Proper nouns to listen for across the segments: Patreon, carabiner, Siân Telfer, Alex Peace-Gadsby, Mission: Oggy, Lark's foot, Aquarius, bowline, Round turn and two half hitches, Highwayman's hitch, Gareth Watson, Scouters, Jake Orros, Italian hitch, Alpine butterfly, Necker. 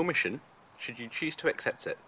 your mission, should you choose to accept it.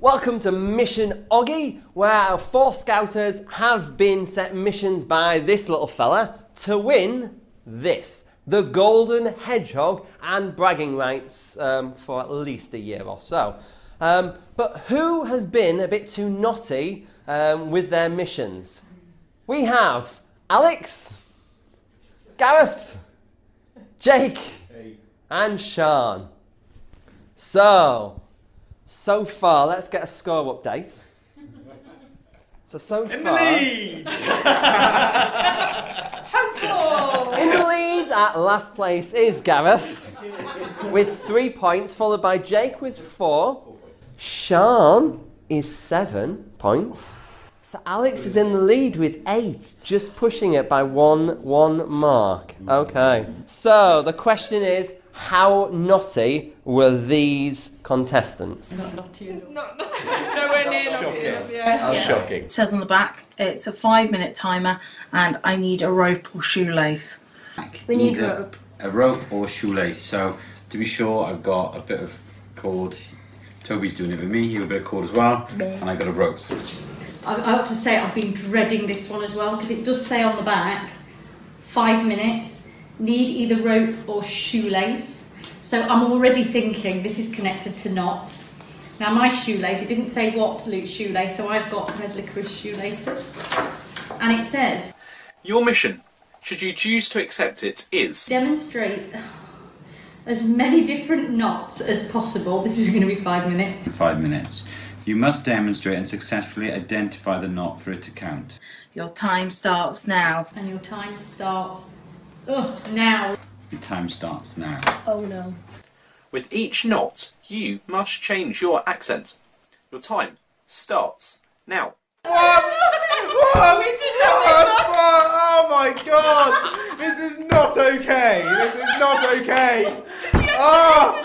Welcome to Mission Oggy, where our four scouters have been set missions by this little fella to win this, the golden hedgehog, and bragging rights for at least a year or so. But who has been a bit too naughty with their missions? We have Alex, Gareth, Jake, and Siân. So far, let's get a score update. So far... In the lead! Helpful! In the lead at last place is Gareth with 3 points, followed by Jake with 4. Siân is 7 points. So Alex is in the lead with 8, just pushing it by one mark. Okay, so the question is, how naughty were these contestants? Nowhere near naughty enough, yeah. Shocking. It says on the back, it's a 5-minute timer, and I need a rope or shoelace. We need rope. A rope or shoelace. So, to be sure, I've got a bit of cord. Toby's doing it with me, you have a bit of cord as well, and I've got a rope. I have to say, I've been dreading this one as well, because it does say on the back, 5 minutes. Need either rope or shoelace. So I'm already thinking this is connected to knots. Now my shoelace, it didn't say what loop shoelace, so I've got red licorice shoelaces. And it says, your mission, should you choose to accept it, is demonstrate as many different knots as possible. This is going to be 5 minutes. 5 minutes. You must demonstrate and successfully identify the knot for it to count. Your time starts now. And your time starts now. Your time starts now. Oh no. With each knot, you must change your accent. Your time starts now. What? What? We did not. Oh my God! This is not okay. This is not okay. Yes, oh!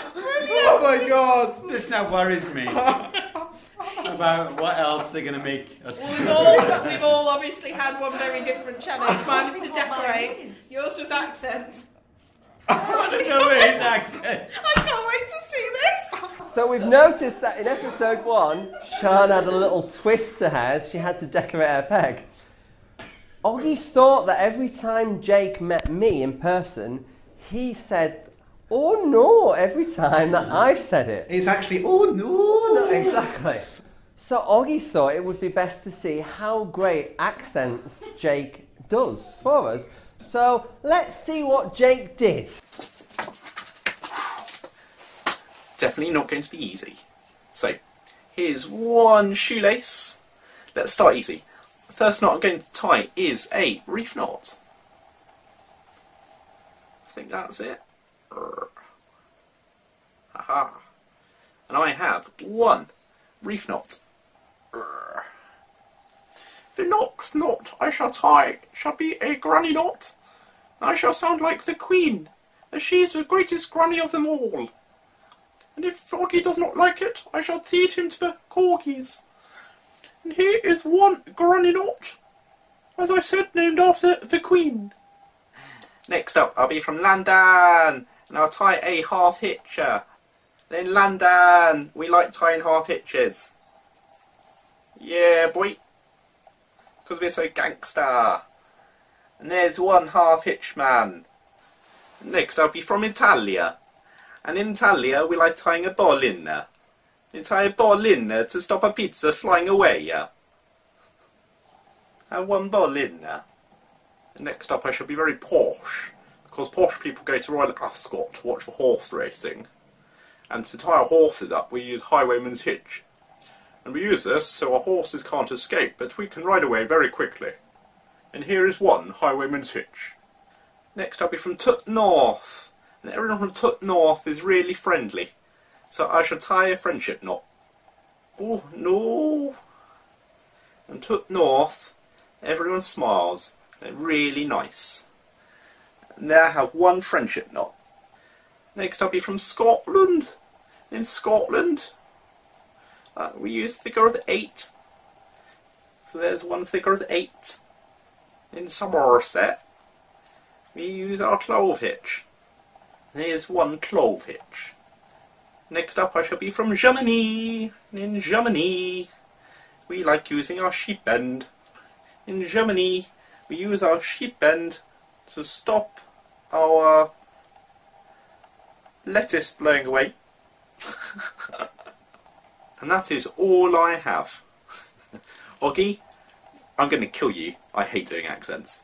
Oh my God! This now worries me. About what else they're going to make us do. We've all obviously had one very different challenge. Mine was to decorate. Yours was accents. I don't know where his accent. I can't wait to see this. So we've noticed that in episode 1, Siân had a little twist to hers. She had to decorate her peg. Oggy thought that every time Jake met me in person, he said, oh no, every time that I said it. It's actually, oh no. Not exactly. So Oggy thought it would be best to see how great accents Jake does for us. So let's see what Jake did. Definitely not going to be easy. So here's one shoelace. Let's start easy. The first knot I'm going to tie is a reef knot. I think that's it. Haha. And I have one reef knot. The next knot I shall tie shall be a granny knot. I shall sound like the Queen, as she is the greatest granny of them all. And if Oggy does not like it, I shall feed him to the corgis. And here is one granny knot, as I said, named after the Queen. Next up, I'll be from London, and I'll tie a half hitcher. In London, we like tying half hitches. Yeah, boy. Because we're so gangster. And there's one half hitch man. Next, I'll be from Italia. And in Italia, we like tying a bollina. We tie a bollina to stop a pizza flying away. And one bollina. Next up, I shall be very posh. Because posh people go to Royal Ascot to watch the horse racing. And to tie our horses up, we use Highwayman's hitch. And we use this so our horses can't escape, but we can ride away very quickly. And here is one Highwayman's hitch. Next I'll be from Tut North. And everyone from Tut North is really friendly. So I shall tie a friendship knot. Oh no! And Tut North, everyone smiles. They're really nice. And there I have one friendship knot. Next up, you're from Scotland. In Scotland, we use the Gareth 8. So there's one of the Gareth 8. In Somerset, we use our 12 hitch. There's one 12 hitch. Next up, I shall be from Germany. In Germany, we like using our sheep bend. In Germany, we use our sheep bend to stop our lettuce blowing away. And that is all I have. Oggy, I'm going to kill you. I hate doing accents.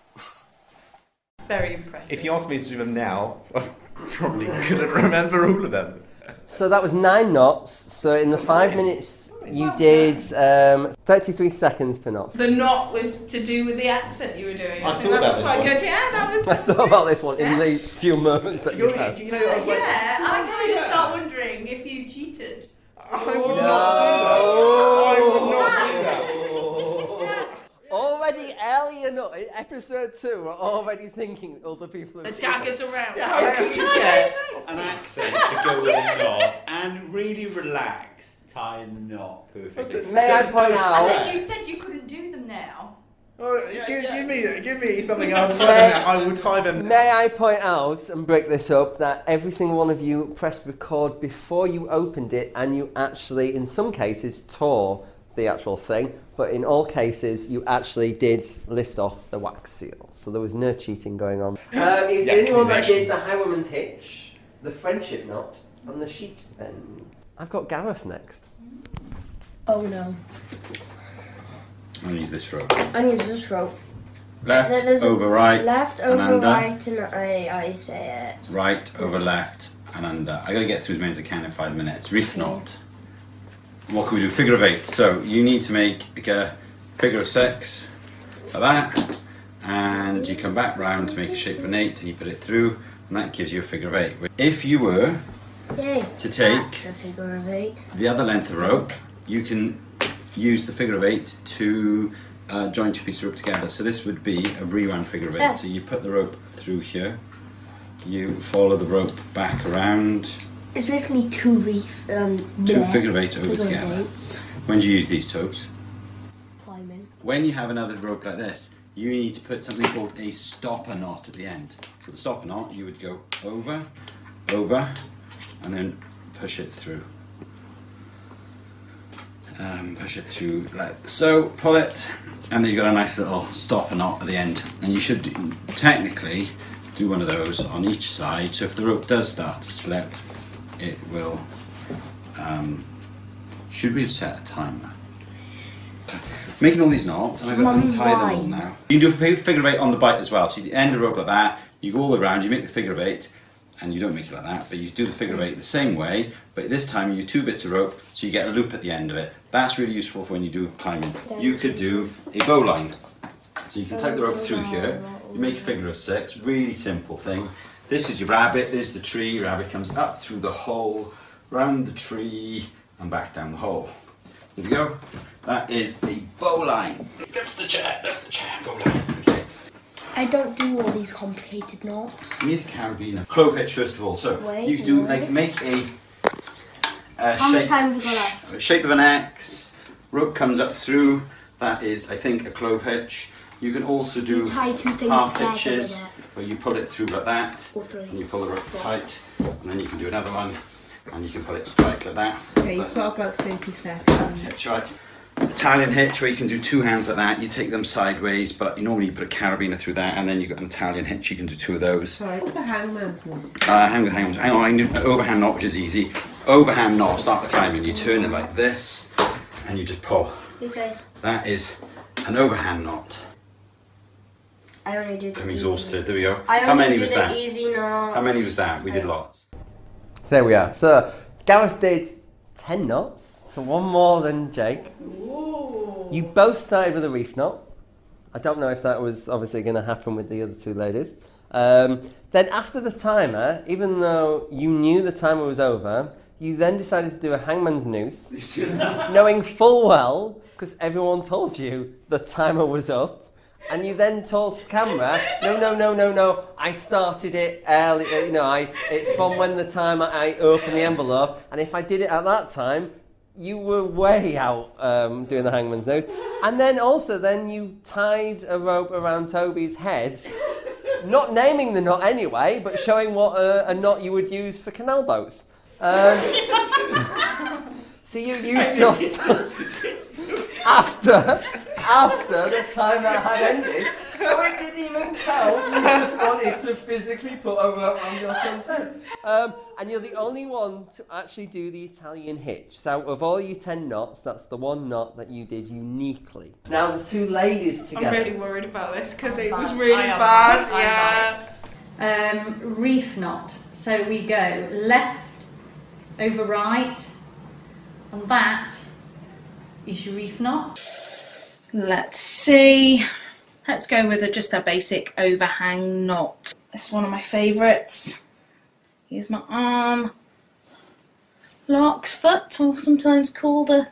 Very impressive. If you asked me to do them now, I probably couldn't remember all of them. So that was 9 knots. So in the 5 minutes you did 33 seconds per knot. The knot was to do with the accent you were doing. I thought that was quite good. Yeah, that was. I thought about this one in the few moments that you had. You know, I was like, yeah, I kind of start wondering if you cheated. I would not do that. I would not do that. Already earlier, in episode 2, we're already thinking other people. The daggers around. Yeah, how could you get an accent to go with a knot and really relax? Tying the knot perfectly. May I point out? You said you couldn't do them now. Well, yeah, give me something else. I will tie them. May I point out and break this up that every single one of you pressed record before you opened it, and you actually, in some cases, tore the actual thing, but in all cases, you actually did lift off the wax seal. So there was no cheating going on. Is there anyone that did the Highwayman's hitch, the friendship knot, and the sheet bend? I've got Gareth next. Oh no. I'm going to use this rope. Left, over, right, left, over, and under. Right, and I say it. Right, over, left, and under. I got to get through as many as I can in 5 minutes. Reef knot. What can we do? Figure of 8. So you need to make like a figure of 6, like that. And you come back round to make a shape of an 8, and you put it through, and that gives you a figure of 8. If you were to take figure of 8. The other length of rope, you can use the figure of 8 to join 2 pieces of rope together. So this would be a rewound figure of 8. Yeah. So you put the rope through here, you follow the rope back around. It's basically 2 reef. 2 figure of 8 over together. When do you use these toes? Climbing. When you have another rope like this, you need to put something called a stopper knot at the end. So the stopper knot, you would go over, over, and then push it through. Push it through like so, pull it, and then you've got a nice little stopper knot at the end. And you should technically do one of those on each side, so if the rope does start to slip, it will... should we have set a timer? Making all these knots, and I've got to untie them all now. You can do a figure of 8 on the bite as well, so you end the rope like that, you go all the way around, you make the figure of 8, and you don't make it like that, but you do the figure of 8 the same way, but this time you do 2 bits of rope, so you get a loop at the end of it. That's really useful for when you do climbing. You could do a bowline. So you can tug the rope through here, you make a figure of 6, really simple thing. This is your rabbit, there's the tree, rabbit comes up through the hole, round the tree, and back down the hole. Here we go. That is the bowline. Lift the chair, bowline. Okay. I don't do all these complicated knots. You need a carabiner. Clove hitch first of all. So you can do like make a how much time have you got left? Shape of an X. Rope comes up through. That is, I think, a clove hitch. You can also do tie 2 things half hitches where you pull it through like that, and you pull the rope tight, and then you can do another one, and you can pull it tight like that. Okay, so you've got about 30 seconds. That's right. Italian hitch where you can do 2 hands like that, you take them sideways, but you normally put a carabiner through that, and then you've got an Italian hitch, you can do 2 of those. Sorry, what's the hangman's knot? Hang on, I can do overhand knot, which is easy. Overhand knot, start the climbing, you turn it like this, and you just pull. Okay. That is an overhand knot. I only do the I'm exhausted, easy. There we go. How many was that? Easy knots. How many was that? We did lots. There we are. So, Gareth did 10 knots. So one more than Jake. Ooh. You both started with a reef knot. I don't know if that was obviously going to happen with the other 2 ladies. Then after the timer, even though you knew the timer was over, you then decided to do a hangman's noose, knowing full well, because everyone told you the timer was up, And you then told the camera, no, I started it early, you know, it's from when the time I opened the envelope, and if I did it at that time, you were way out doing the hangman's nose. And then also, then you tied a rope around Toby's head, not naming the knot anyway, but showing what a knot you would use for canal boats. So you used your after the time that had ended, so it didn't even count. You just wanted to physically put a rope on your son's head. And you're the only one to actually do the Italian hitch. So of all your 10 knots, that's the one knot that you did uniquely. Now the two ladies together. I'm really worried about this because it was really bad. Yeah. Reef knot. So we go left over right, and that is your reef knot. Let's see. Let's go with just a basic overhang knot. This is one of my favourites. Use my arm. Lark's foot, or sometimes called a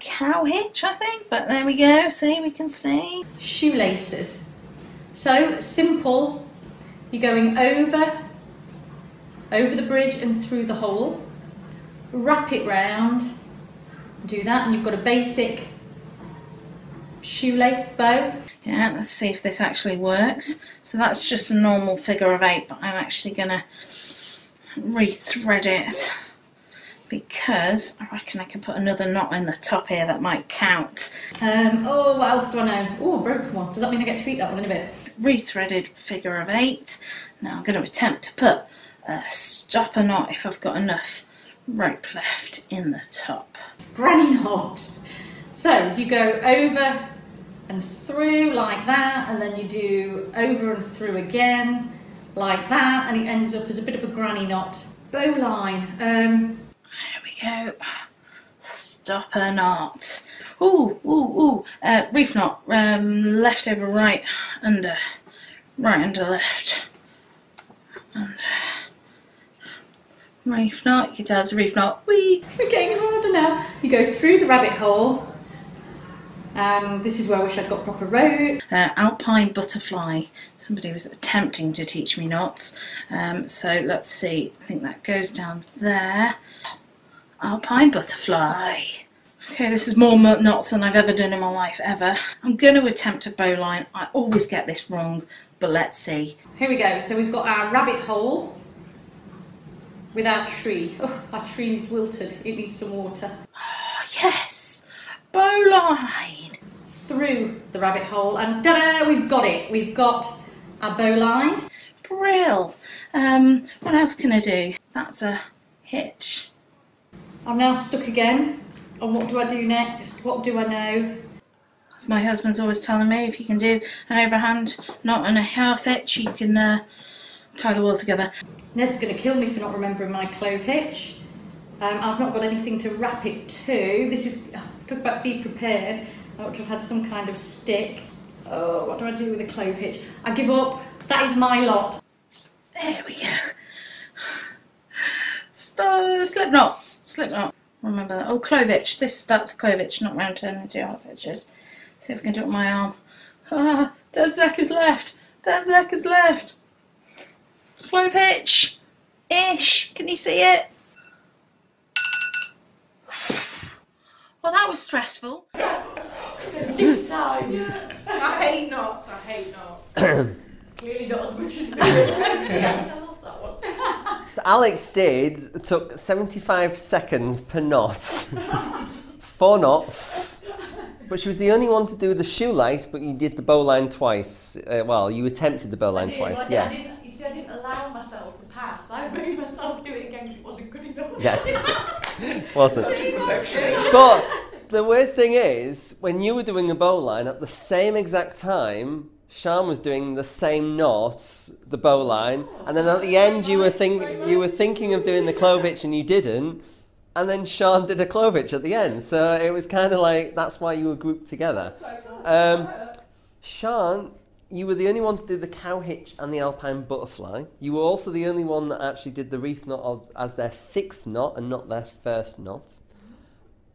cow hitch, I think. But there we go. See, we can see. Shoelaces. So simple. You're going over the bridge and through the hole. Wrap it round. Do that, and you've got a basic shoelace bow. Yeah, let's see if this actually works. So that's just a normal figure of 8, but I'm actually gonna rethread it because I reckon I can put another knot in the top here that might count. Oh, what else do I know? Oh, a broken one. Does that mean I get to eat that one in a bit? Rethreaded figure of 8. Now I'm going to attempt to put a stopper knot if I've got enough rope left in the top. Granny knot. So you go over and through like that, and then you do over and through again like that, and it ends up as a bit of a granny knot. Bowline. There we go. Stopper knot. Reef knot. Left over right, under. Right under left. Under. Reef knot. Your dad's reef knot. Whee! We're getting harder now. You go through the rabbit hole. This is where I wish I'd got proper rope. Alpine butterfly. Somebody was attempting to teach me knots. So let's see. I think that goes down there. Alpine butterfly. Okay, this is more knots than I've ever done in my life, ever. I'm going to attempt a bowline. I always get this wrong, but let's see. Here we go. So we've got our rabbit hole with our tree. Oh, our tree is wilted. It needs some water. Oh, yes. Bowline through the rabbit hole, and ta-da, we've got it. We've got a bowline. Brill. What else can I do? That's a hitch. I'm now stuck again. And what do I do next? What do I know? As my husband's always telling me, if you can do an overhand knot and a half hitch, you can tie the wall together. Ned's going to kill me for not remembering my clove hitch. I've not got anything to wrap it to. This is. Talk about be prepared. I ought to have had some kind of stick. Oh, what do I do with a clove hitch? I give up. That is my lot. There we go. Slip knot. Slip knot. Remember that. Oh, clove hitch. That's a clove hitch, not round turn and two half hitches. See if I can do it with my arm. Ah, Danzak is left. Danzak is left. Clove hitch. Ish. Can you see it? Well, that was stressful. Big time. Yeah. I hate knots. I hate knots. Really not as much as this. Yeah, I lost that one. So Alex took 75 seconds per knot. 4 knots. But she was the only one to do the shoelace, but you did the bowline twice. Well, you attempted the bowline twice, yes. You said I didn't allow myself to pass. I made myself do it again because it wasn't good enough. Yes, wasn't. See, that's good. But the weird thing is, when you were doing a bowline at the same exact time, Siân was doing the same knots, the bowline, and then at the end you were thinking of doing the clove hitch and you didn't. And then Siân did a clove hitch at the end, so it was kind of like that's why you were grouped together. Siân, you were the only one to do the cow hitch and the alpine butterfly. You were also the only one that actually did the reef knot as their 6th knot and not their 1st knot.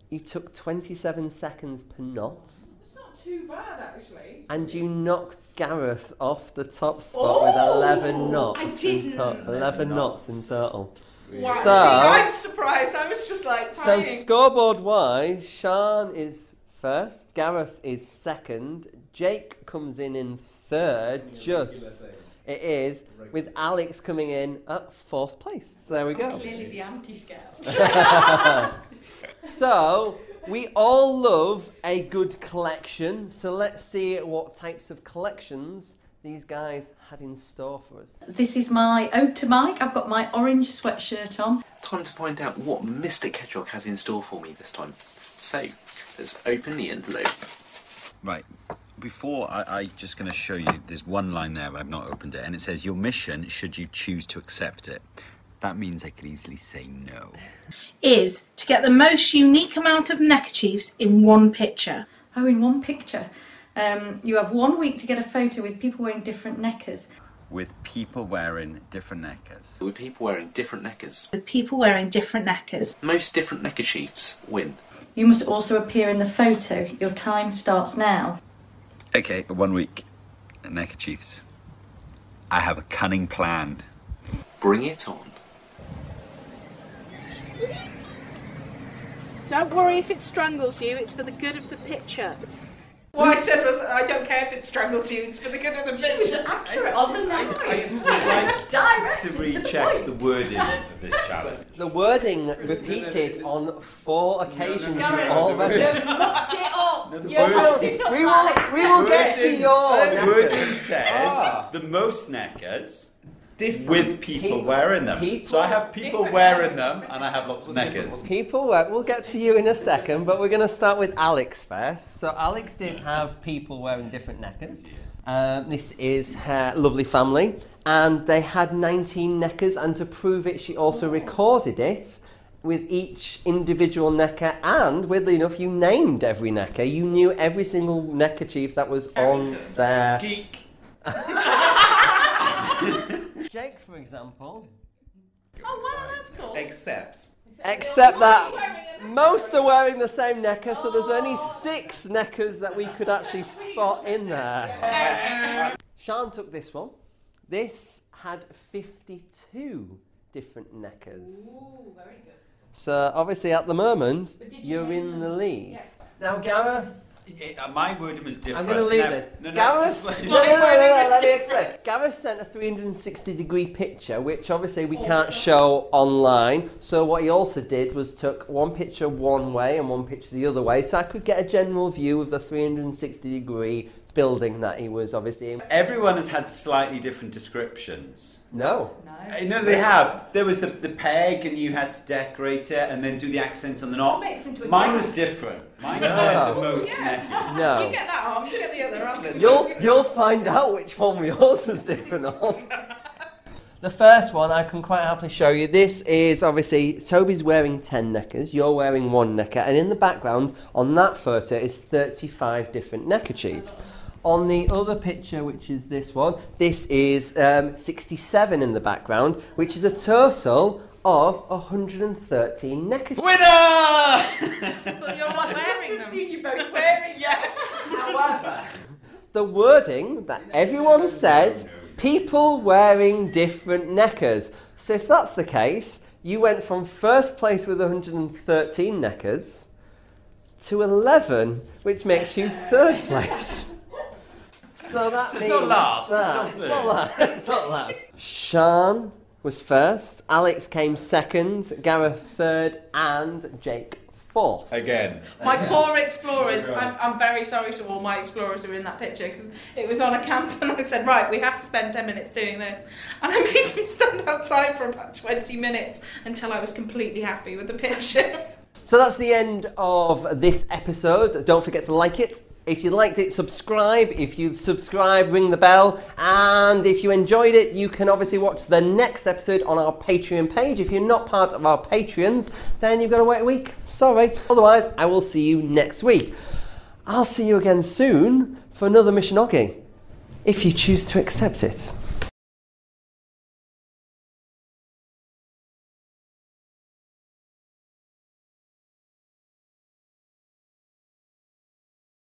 You took 27 seconds per knot. It's not too bad, actually. And you knocked Gareth off the top spot with 11 knots. I didn't. 11 knots in total. Wow. So, I'm surprised. I was just like tying. So scoreboard-wise, Siân is first. Gareth is second. Jake comes in third. It is, with Alex coming in at fourth place. So there we go. I'm clearly the anti-scout. So, we all love a good collection. So let's see what types of collections these guys had in store for us. This is my ode to Mike. I've got my orange sweatshirt on. Time to find out what Mr. Kedrock has in store for me this time. So, let's open the envelope. Right. Before, I'm just going to show you, there's one line there, but I've not opened it, and it says, your mission, should you choose to accept it. That means I could easily say no. Is to get the most unique amount of neckerchiefs in one picture. Oh, in one picture. You have 1 week to get a photo with people wearing different neckers. With people wearing different neckers. With people wearing different neckers. With people wearing different neckers. Most different neckerchiefs win. You must also appear in the photo. Your time starts now. Okay, 1 week, neckerchiefs. I have a cunning plan. Bring it on. Don't worry if it strangles you, it's for the good of the picture. What I said was, I don't care if it strangles you, it's for the good of the picture. She was accurate on the line. I would like to recheck the wording of this challenge. The wording repeated on 4 occasions you already... We will get to your... The wording says, the most knackers... Different with people wearing them. So I have people wearing them and I have lots of neckers. People wear, we'll get to you in a second, but we're going to start with Alex first. So Alex did have people wearing different neckers. This is her lovely family. And they had 19 neckers, and to prove it, she also recorded it with each individual necker, and weirdly enough, you named every necker. You knew every single neckerchief that was on there. Geek. Jake, for example. Oh wow, that's cool. Except that most are wearing the same necker, so there's only 6 neckers that we could actually spot in there. Siân took this one. This had 52 different neckers. Ooh, very good. So obviously at the moment you're in the lead. Yes. Now Gareth. My wording was different. I'm going to leave this. Gareth sent a 360-degree picture, which obviously we can't show online. So what he also did was took one picture one way and one picture the other way, so I could get a general view of the 360-degree building that he was obviously in. Everyone has had slightly different descriptions. No, they have. There was the peg, and you had to decorate it and then do the accents on the knots. Mine was different. Mine had the most neckies. No. You get that arm, you get the other arm. You'll find out which one yours was different on. The first one I can quite happily show you. This is obviously Toby's wearing 10 neckers, you're wearing 1 necker, and in the background on that photo is 35 different neckerchiefs. On the other picture, which is this one, this is 67 in the background, which is a total of 113 neckerchiefs. Winner! But you're not wearing them. You're both wearing them. However, the wording that everyone said, people wearing different neckers. So if that's the case, you went from first place with 113 neckers to 11, which makes you third place. So that means it's not last. Siân was first, Alex came second, Gareth third, and Jake fourth. Again. My poor explorers. I'm very sorry to all my explorers who were in that picture, because it was on a camp and I said, right, we have to spend 10 minutes doing this. And I made them stand outside for about 20 minutes until I was completely happy with the picture. So that's the end of this episode. Don't forget to like it. If you liked it, subscribe. If you subscribe, ring the bell. And if you enjoyed it, you can obviously watch the next episode on our Patreon page. If you're not part of our Patreons, then you've got to wait a week. Sorry. Otherwise, I will see you next week. I'll see you again soon for another Mission Oggy, if you choose to accept it.